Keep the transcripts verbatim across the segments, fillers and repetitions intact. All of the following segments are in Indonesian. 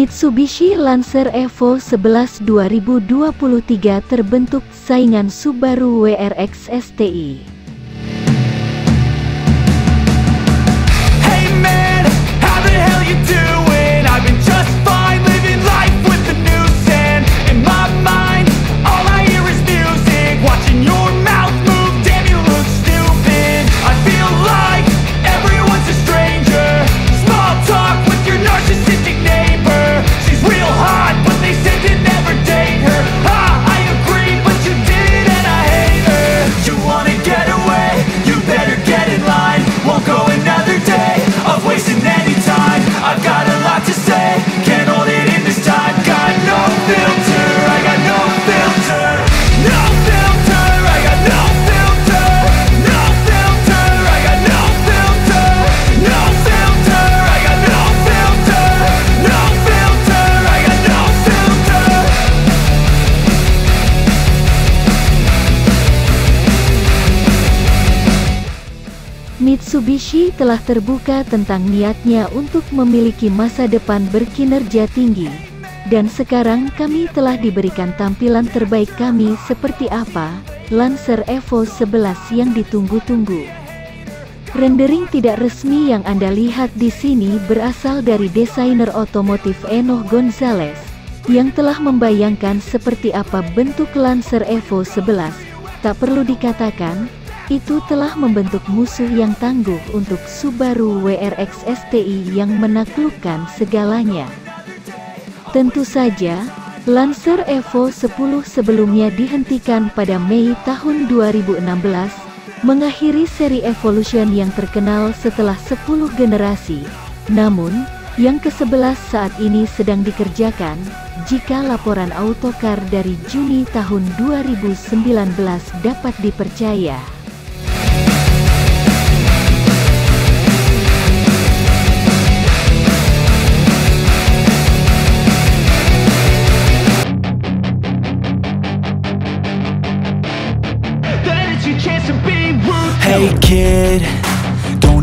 Mitsubishi Lancer Evo sebelas dua ribu dua puluh tiga terbentuk saingan Subaru W R X S T I. Hey man, how the hell you doing? I've been just fine living life with the news and in my mind all I hear is music. Watching your mouth move, damn you look stupid. I feel like everyone's a stranger. Small talk with your narcissistic name. Real hot, but they said to never date her. Ha, I agree, but you did and I hate her. You wanna get away, you better get in line. Won't go another day of wasting any time. I've got a lot to say, can't hold it in this time. Got no filter, I got no filter. No filter, I got no filter. No filter, I got no filter. No filter, I got no filter. No filter. Mitsubishi telah terbuka tentang niatnya untuk memiliki masa depan berkinerja tinggi. Dan sekarang kami telah diberikan tampilan terbaik kami seperti apa, Lancer Evo sebelas yang ditunggu-tunggu. Rendering tidak resmi yang Anda lihat di sini berasal dari desainer otomotif Enoch Gonzales, yang telah membayangkan seperti apa bentuk Lancer Evo sebelas. Tak perlu dikatakan, itu telah membentuk musuh yang tangguh untuk Subaru W R X S T I yang menaklukkan segalanya. Tentu saja, Lancer Evo sepuluh sebelumnya dihentikan pada Mei tahun dua ribu enam belas, mengakhiri seri Evolution yang terkenal setelah sepuluh generasi. Namun, yang kesebelas saat ini sedang dikerjakan, jika laporan Autocar dari Juni tahun dua ribu sembilan belas dapat dipercaya. Hey kid, don't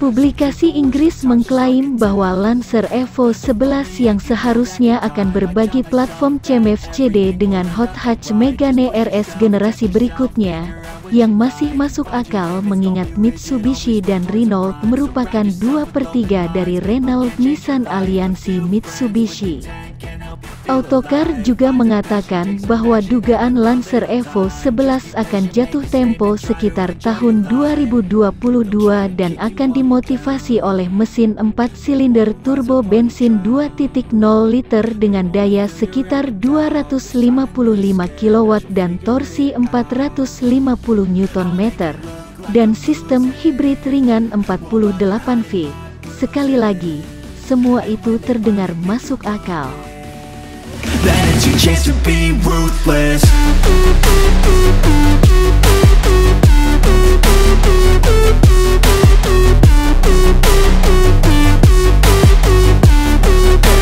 Publikasi Inggris mengklaim bahwa Lancer Evo sebelas yang seharusnya akan berbagi platform C M F C D dengan hot hatch Megane R S generasi berikutnya, yang masih masuk akal mengingat Mitsubishi dan Renault merupakan dua per tiga dari Renault Nissan Aliansi Mitsubishi. Autocar juga mengatakan bahwa dugaan Lancer Evo sebelas akan jatuh tempo sekitar tahun dua ribu dua puluh dua dan akan dimotivasi oleh mesin empat silinder turbo bensin dua titik nol liter dengan daya sekitar dua ratus lima puluh lima kilowatt dan torsi empat ratus lima puluh newton meter, dan sistem hibrid ringan empat puluh delapan V. Sekali lagi, semua itu terdengar masuk akal. That it's your chance to be ruthless.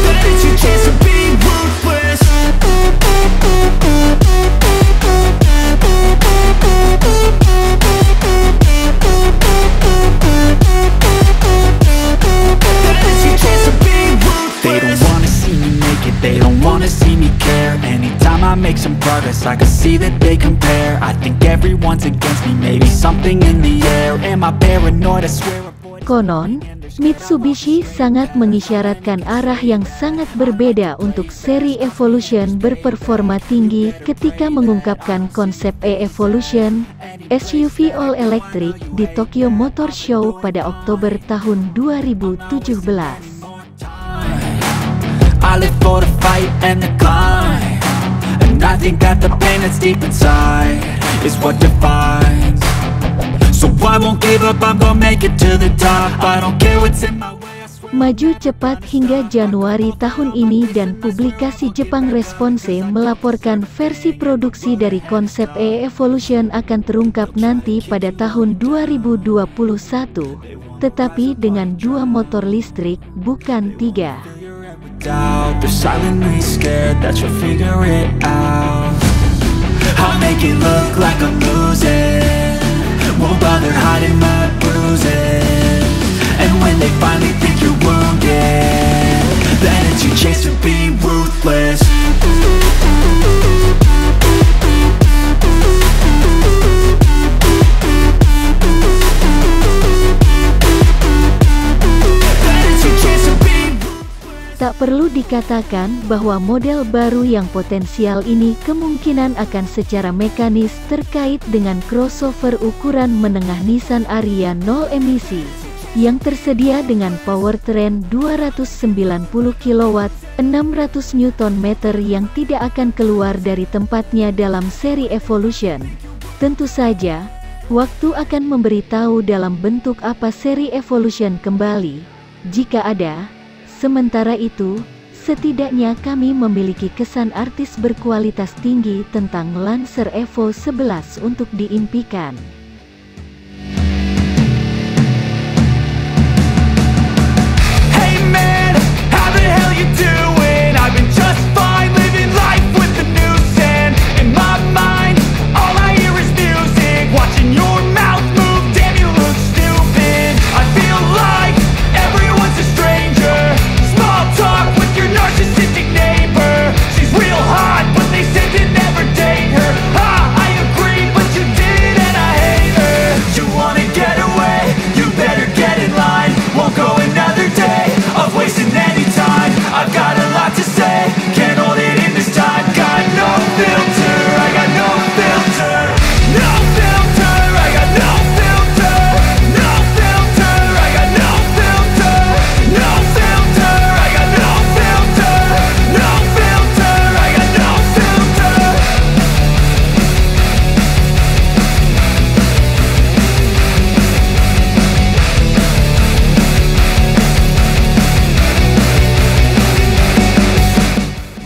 That it's your chance to be ruthless. That it's your chance to be ruthless. They don't wanna see me make it. They don't wanna see. Anytime I make some progress, I can see that they compare. I think everyone's against me, maybe something in the air. Am I paranoid? I swear. Konon, Mitsubishi sangat mengisyaratkan arah yang sangat berbeda untuk seri Evolution berperforma tinggi ketika mengungkapkan konsep e-Evolution S U V all electric di Tokyo Motor Show pada Oktober tahun dua ribu tujuh belas. I live for the fight and the climb, and I think that the pain that's deep inside is what defines. So I won't give up, I'm gonna make it to the top. I don't care what's in my way. Maju cepat hingga Januari tahun ini dan publikasi Jepang Response melaporkan versi produksi dari konsep e-Evolution akan terungkap nanti pada tahun dua ribu dua puluh satu, tetapi dengan dua motor listrik, bukan tiga. And when they finally think you're wounded, then it's your chance to be ruthless. Tak perlu dikatakan bahwa model baru yang potensial ini kemungkinan akan secara mekanis terkait dengan crossover ukuran menengah Nissan Ariya nol emisi, yang tersedia dengan powertrain dua ratus sembilan puluh kilowatt, enam ratus newton meter yang tidak akan keluar dari tempatnya dalam seri Evolution. Tentu saja, waktu akan memberitahu dalam bentuk apa seri Evolution kembali, jika ada. Sementara itu, setidaknya kami memiliki kesan artis berkualitas tinggi tentang Lancer Evo sebelas untuk diimpikan.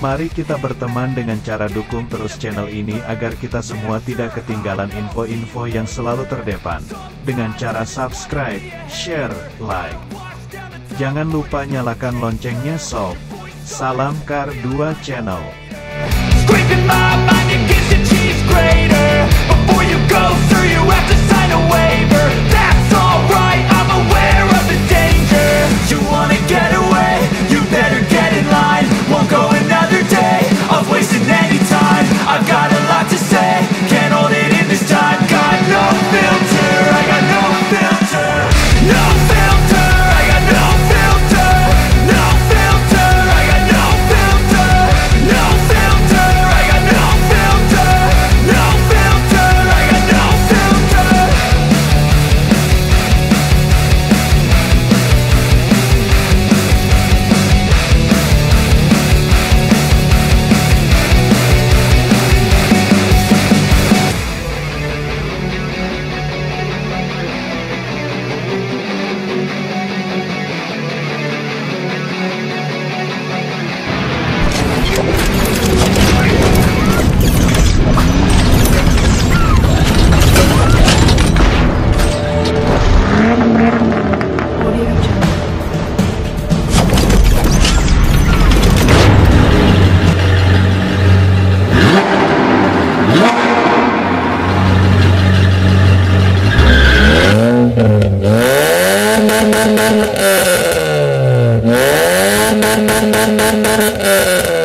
Mari kita berteman dengan cara dukung terus channel ini agar kita semua tidak ketinggalan info-info yang selalu terdepan, dengan cara subscribe, share, like. Jangan lupa nyalakan loncengnya sob. Salam Car dua Channel. I've got a lot to say, can't hold it in this time. Got no filter, I got no filter. No filter, I got no filter. No filter, I got no filter. No filter, I got no filter. No filter, I got no filter. Nah, nah, nah, nah, nah, nah.